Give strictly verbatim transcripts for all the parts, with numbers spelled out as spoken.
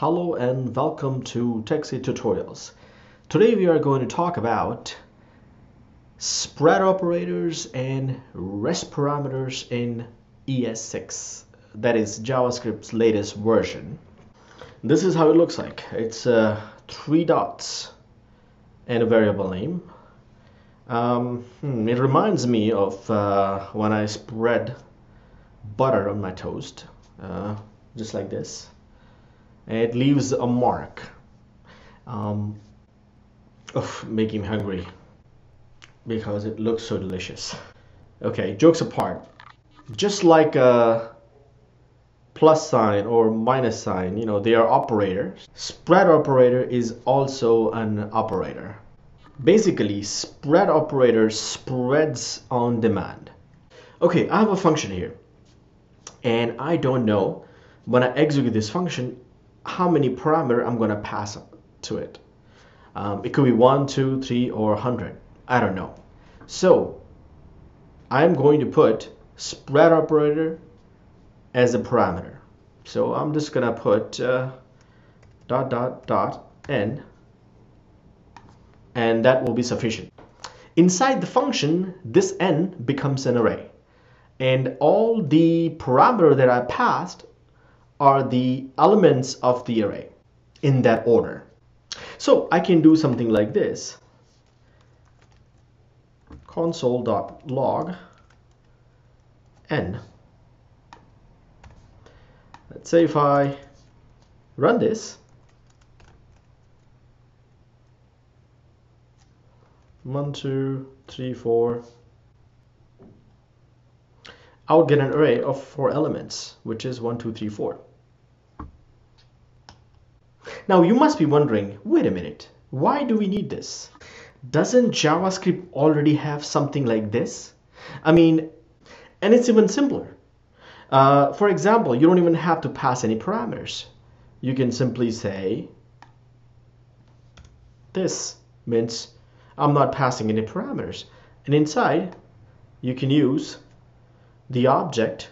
Hello and welcome to TechSith tutorials. Today we are going to talk about spread operators and rest parameters in E S six. That is JavaScript's latest version. This is how it looks like. It's uh, three dots and a variable name. Um, it reminds me of uh, when I spread butter on my toast, uh, just like this. It leaves a mark um, of making me hungry because it looks so delicious. Okay, jokes apart, just like a plus sign or minus sign, you know, they are operators. Spread operator is also an operator. Basically, spread operator spreads on demand. Okay, I have a function here and I don't know when I execute this function how many parameter I'm going to pass to it. Um, it could be one, two, three, or one hundred. I don't know. So I'm going to put spread operator as a parameter. So I'm just going to put uh, dot, dot, dot, n, and that will be sufficient. Inside the function, this n becomes an array. And all the parameter that I passed are the elements of the array in that order. So I can do something like this, console.log n. Let's say if I run this, one, two, three, four, I would get an array of four elements, which is one, two, three, four. Now you must be wondering, wait a minute, why do we need this? Doesn't JavaScript already have something like this? I mean, and it's even simpler. Uh, for example, you don't even have to pass any parameters. You can simply say, this means I'm not passing any parameters. And inside, you can use the object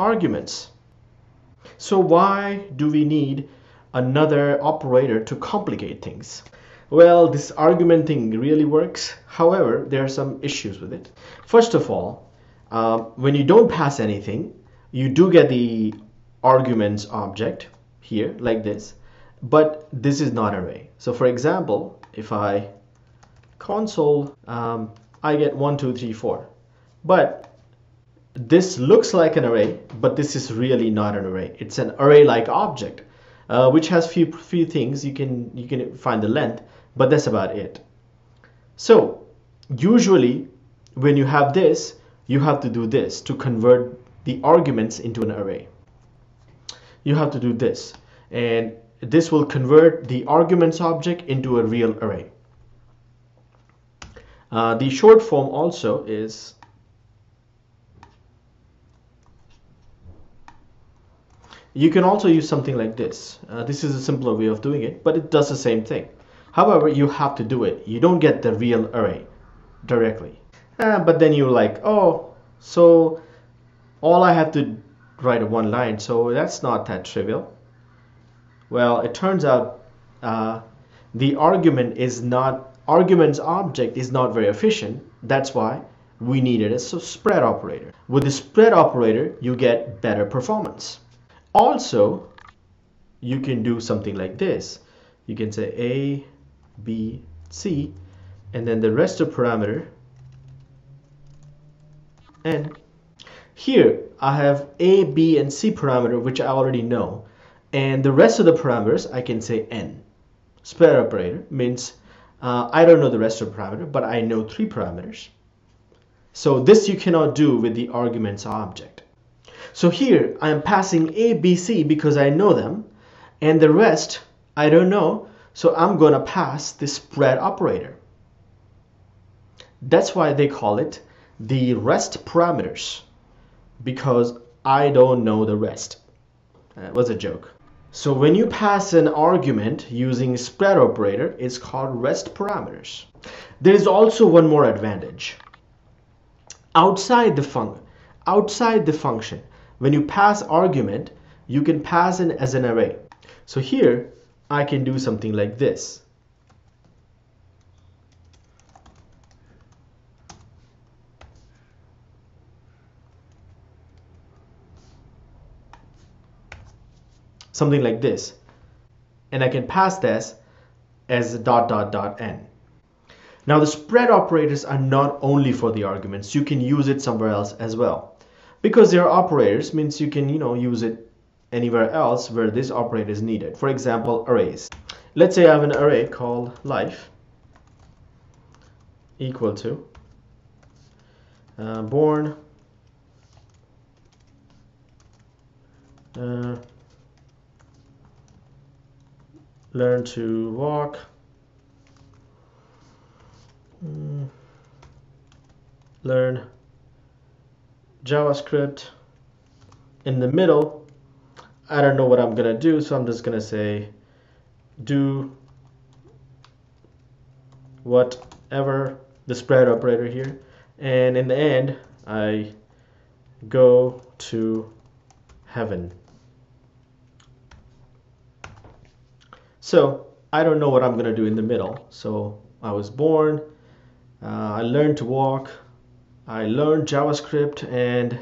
arguments. So why do we need another operator to complicate things? Well, this argument thing really works. However, there are some issues with it. First of all, uh, when you don't pass anything, you do get the arguments object here like this, but this is not an array. So for example, if I console, um, I get one, two, three, four. But this looks like an array, but this is really not an array. It's an array-like object, uh, which has few few things. You can you can find the length, but that's about it. So usually when you have this, you have to do this to convert the arguments into an array. You have to do this, and this will convert the arguments object into a real array. Uh, the short form also is you can also use something like this. Uh, this is a simpler way of doing it, but it does the same thing. However, you have to do it. You don't get the real array directly. Uh, but then you're like, oh, so all I have to write one line, so that's not that trivial. Well, it turns out uh, the argument is not arguments object is not very efficient. That's why we needed a spread operator. With the spread operator, you get better performance. Also, you can do something like this. You can say A, B, C, and then the rest of parameter, and here I have A, B, and C parameter, which I already know. And the rest of the parameters, I can say N. Spread operator means Uh, I don't know the rest of the parameter, but I know three parameters. So this you cannot do with the arguments object. So here I am passing A, B, C because I know them, and the rest I don't know, so I'm going to pass the spread operator. That's why they call it the rest parameters, because I don't know the rest. That was a joke. So when you pass an argument using spread operator, it's called rest parameters. There is also one more advantage. Outside the func, outside the function, when you pass argument, you can pass in as an array. So here I can do something like this. Something like this. And I can pass this as dot dot dot n. Now the spread operators are not only for the arguments, you can use it somewhere else as well. Because they are operators means you can, you know, use it anywhere else where this operator is needed. For example, arrays. Let's say I have an array called life equal to uh, born uh, learn to walk, mm. learn JavaScript. In the middle, I don't know what I'm gonna do, so I'm just gonna say do whatever, the spread operator here, and in the end I go to heaven. So I don't know what I'm gonna do in the middle. So I was born, uh, I learned to walk, I learned JavaScript, and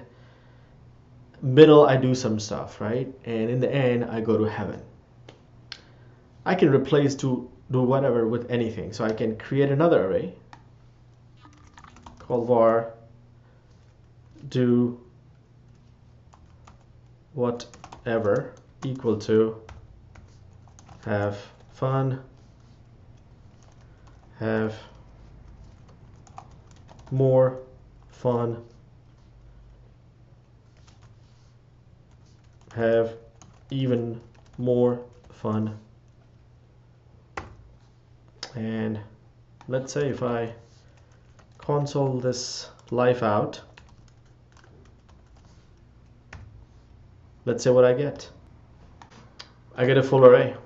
middle I do some stuff, right? And in the end I go to heaven. I can replace to do whatever with anything. So I can create another array called var do whatever equal to have fun, have more fun, have even more fun. And let's say if I console this life out, let's see what I get. I get a full array.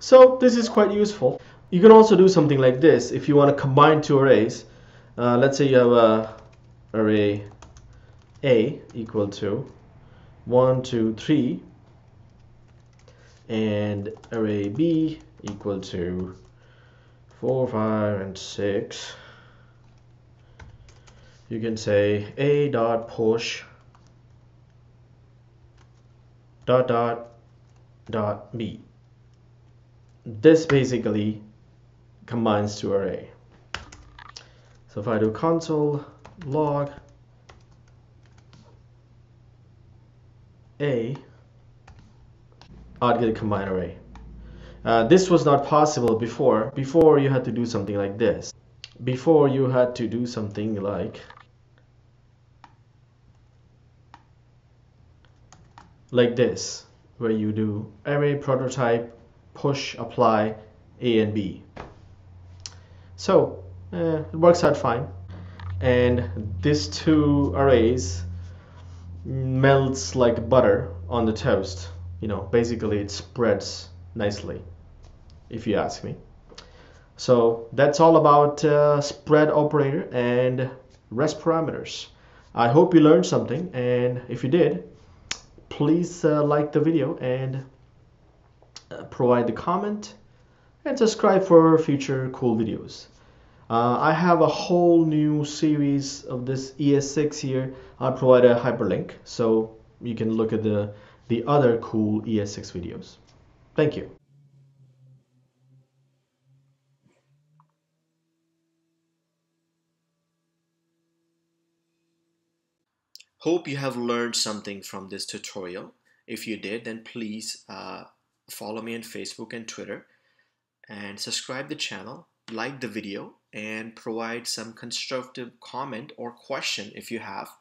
So this is quite useful. You can also do something like this if you want to combine two arrays. Uh, let's say you have a array A equal to one, two, three, and array B equal to four, five, and six. You can say A dot push dot dot dot B. This basically combines two array. So if I do console log A, I'd get a combined array. Uh, this was not possible before. Before you had to do something like this. Before you had to do something like like this, where you do array prototype push, apply, A and B. So eh, it works out fine, and these two arrays melts like butter on the toast. You know, basically it spreads nicely, if you ask me. So that's all about uh, spread operator and REST parameters. I hope you learned something, and if you did, please uh, like the video and provide the comment and subscribe for future cool videos. Uh, I have a whole new series of this E S six here. I'll provide a hyperlink so you can look at the, the other cool E S six videos. Thank you. Hope you have learned something from this tutorial. If you did, then please uh, follow me on Facebook and Twitter, and subscribe the channel, like the video, and provide some constructive comment or question if you have.